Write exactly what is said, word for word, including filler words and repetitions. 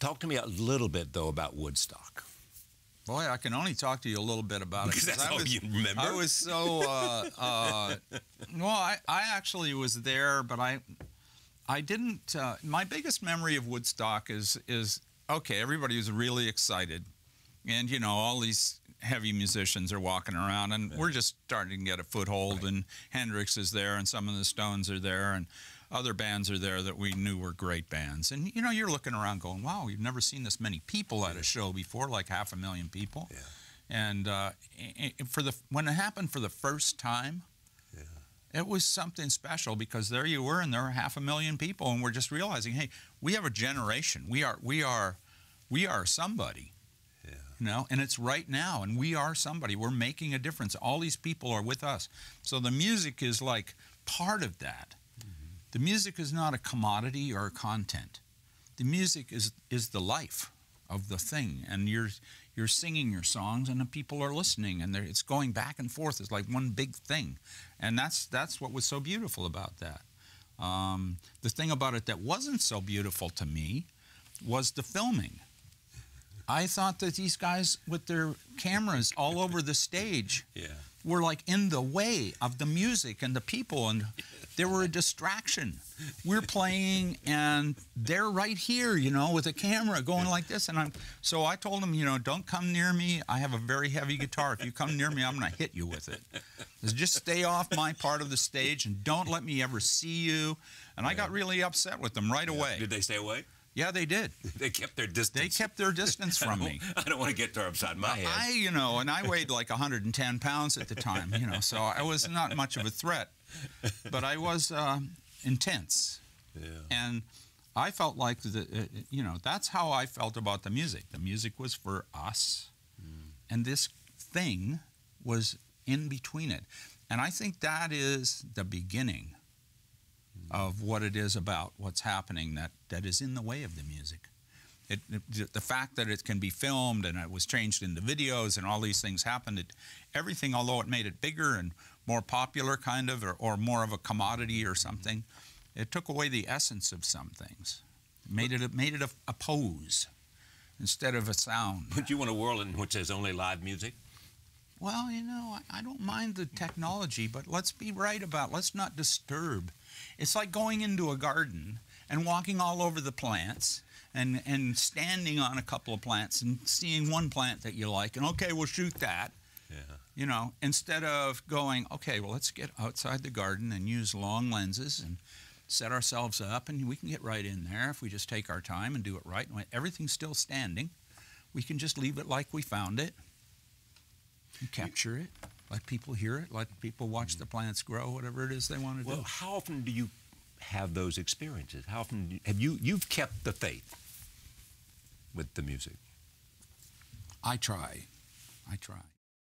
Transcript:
Talk to me a little bit, though, about Woodstock. Boy, I can only talk to you a little bit about it. Because that's I was, all you remember? I was so... Uh, uh, well, I, I actually was there, but I I didn't... Uh, my biggest memory of Woodstock is, is, okay, everybody was really excited. And, you know, all these heavy musicians are walking around, and yeah. we're just starting to get a foothold, right. and Hendrix is there, and some of the Stones are there, and other bands are there that we knew were great bands. And, you know, you're looking around going, wow, we've never seen this many people at a show before, like half a million people. Yeah. And uh, for the when it happened for the first time, yeah. it was something special, because there you were, and there were half a million people, and we're just realizing, hey, we have a generation. We are, we are, we are somebody. Yeah. You know, and it's right now, and we are somebody. We're making a difference. All these people are with us. So the music is like part of that. Mm-hmm. The music is not a commodity or a content. The music is is the life of the thing, and you're you're singing your songs, and the people are listening, and it's going back and forth. It's like one big thing, and that's that's what was so beautiful about that. Um, the thing about it that wasn't so beautiful to me was the filming. I thought that these guys with their cameras all over the stage yeah. were like in the way of the music and the people, and they were a distraction. We're playing and they're right here, you know, with a camera going like this. And I'm so I told them, you know, don't come near me. I have a very heavy guitar. If you come near me, I'm gonna hit you with it. Just stay off my part of the stage and don't let me ever see you. And I got really upset with them right away. Did they stay away? Yeah, they did. They kept their distance. They kept their distance from me. I don't want to get there upside my head. I, you know, and I weighed like one hundred ten pounds at the time, you know, so I was not much of a threat, but I was uh, intense. Yeah. And I felt like, the, uh, you know, that's how I felt about the music. The music was for us, mm. and this thing was in between it. And I think that is the beginning of what it is about, what's happening that, that is in the way of the music. It, it, the fact that it can be filmed and it was changed into videos and all these things happened, it, everything, although it made it bigger and more popular kind of, or, or more of a commodity or something, it took away the essence of some things. It made it, it, made it a, a pose instead of a sound. But you want a world in which there's only live music? Well, you know, I, I don't mind the technology, but let's be right about, let's not disturb. It's like going into a garden and walking all over the plants and, and standing on a couple of plants and seeing one plant that you like, and okay, we'll shoot that, yeah. you know, instead of going, okay, well, let's get outside the garden and use long lenses and set ourselves up, and we can get right in there if we just take our time and do it right. And when everything's still standing, we can just leave it like we found it and capture it. Let people hear it, let people watch the plants grow, whatever it is they want to well, do. Well, how often do you have those experiences? How often do you, have you, you've kept the faith with the music? I try, I try.